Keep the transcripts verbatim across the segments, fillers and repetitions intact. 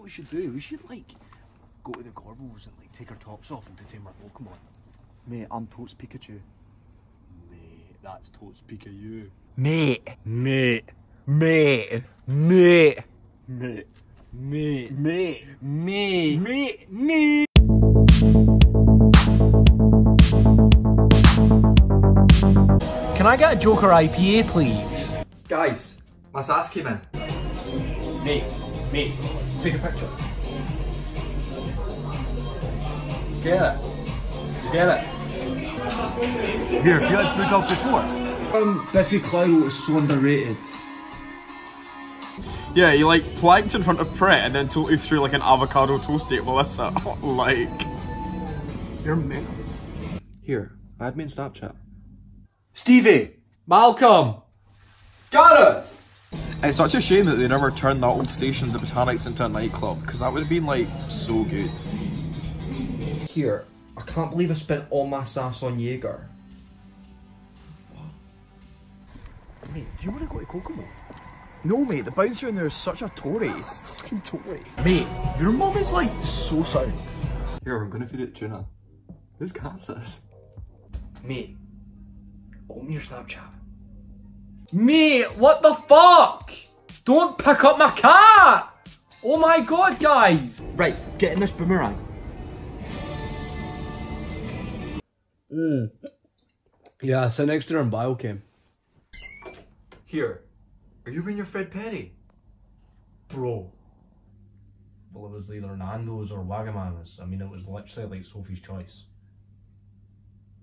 what we should do? We should like go to the Gorbals and like take our tops off and pretend we're Pokemon. Mate, I'm Totes Pikachu. Mate, that's Totes Pikachu. Mate, mate, mate, mate, mate, mate, mate, mate, mate, mate. Can I get a Joker I P A, please? Guys, my sass came in. Mate, mate, take a picture. Get it. Get it. Here, have you had Bulldog before? Um, Biffy Clyro is so underrated. Yeah, he like planked in front of Pret and then totally threw like an avocado toastie at Melissa. Like, you're mega. Here, add me in Snapchat. Stevie! Malcolm! Gareth! It's such a shame that they never turned that old station, the Botanics, into a nightclub, because that would have been like so good. Here, I can't believe I spent all my sass on Jaeger. What? Mate, do you want to go to Kokomo? No, mate, the bouncer in there is such a Tory. Fucking Tory. Mate, your mum is like so sound. Here, we're gonna feed it tuna. Whose cat's this? Mate, open your Snapchat. Mate, what the fuck? Don't pick up my cat! Oh my god, guys! Right, get in this boomerang. Mm. Yeah, sit next to her in biochem. Here, are you being your Fred Perry? Bro. Well, it was either Nando's or Wagamama's. I mean, it was literally like Sophie's Choice.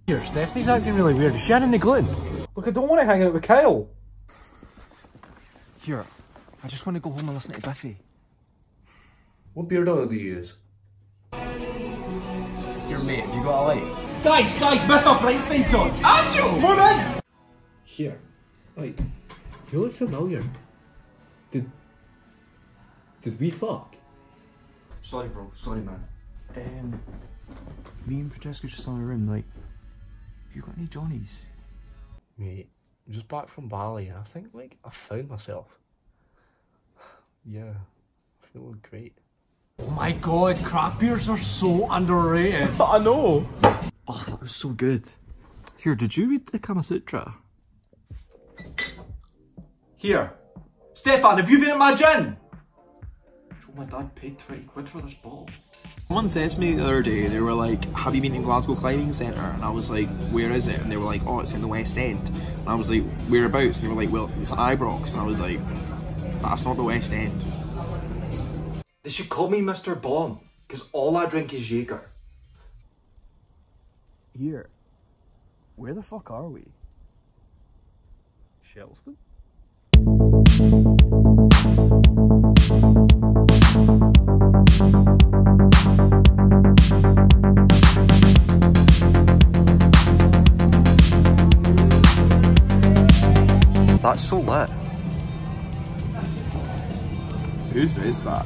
Here, Stephanie's acting really weird. Is she adding the gluten? Look, I don't want to hang out with Kyle. Here, I just want to go home and listen to Biffy. What beard oil do you use? Here, mate, have you got a light? Guys, guys, Mister Brightside's on! Angel! Come on in! Here, like, you look familiar. Did... Did we fuck? Sorry, bro. Sorry, man. Um, me and Francesca just on a room, like, have you got any Johnnies? Mate, I'm just back from Bali and I think, like, I found myself. Yeah, I feel great. Oh my god, craft beers are so underrated. I know. Oh, that was so good. Here, did you read the Kama Sutra? Here. Stefan, have you been in my gin? Oh, my dad paid twenty quid for this bottle. Someone said to me the other day, they were like, have you been in Glasgow Climbing Centre? And I was like, where is it? And they were like, oh, it's in the West End. And I was like, whereabouts? And they were like, well, it's at Ibrox. And I was like, that's not the West End. They should call me Mister Bomb, because all I drink is Jaeger. Here, where the fuck are we? Shelston? That's so lit. Whose is that?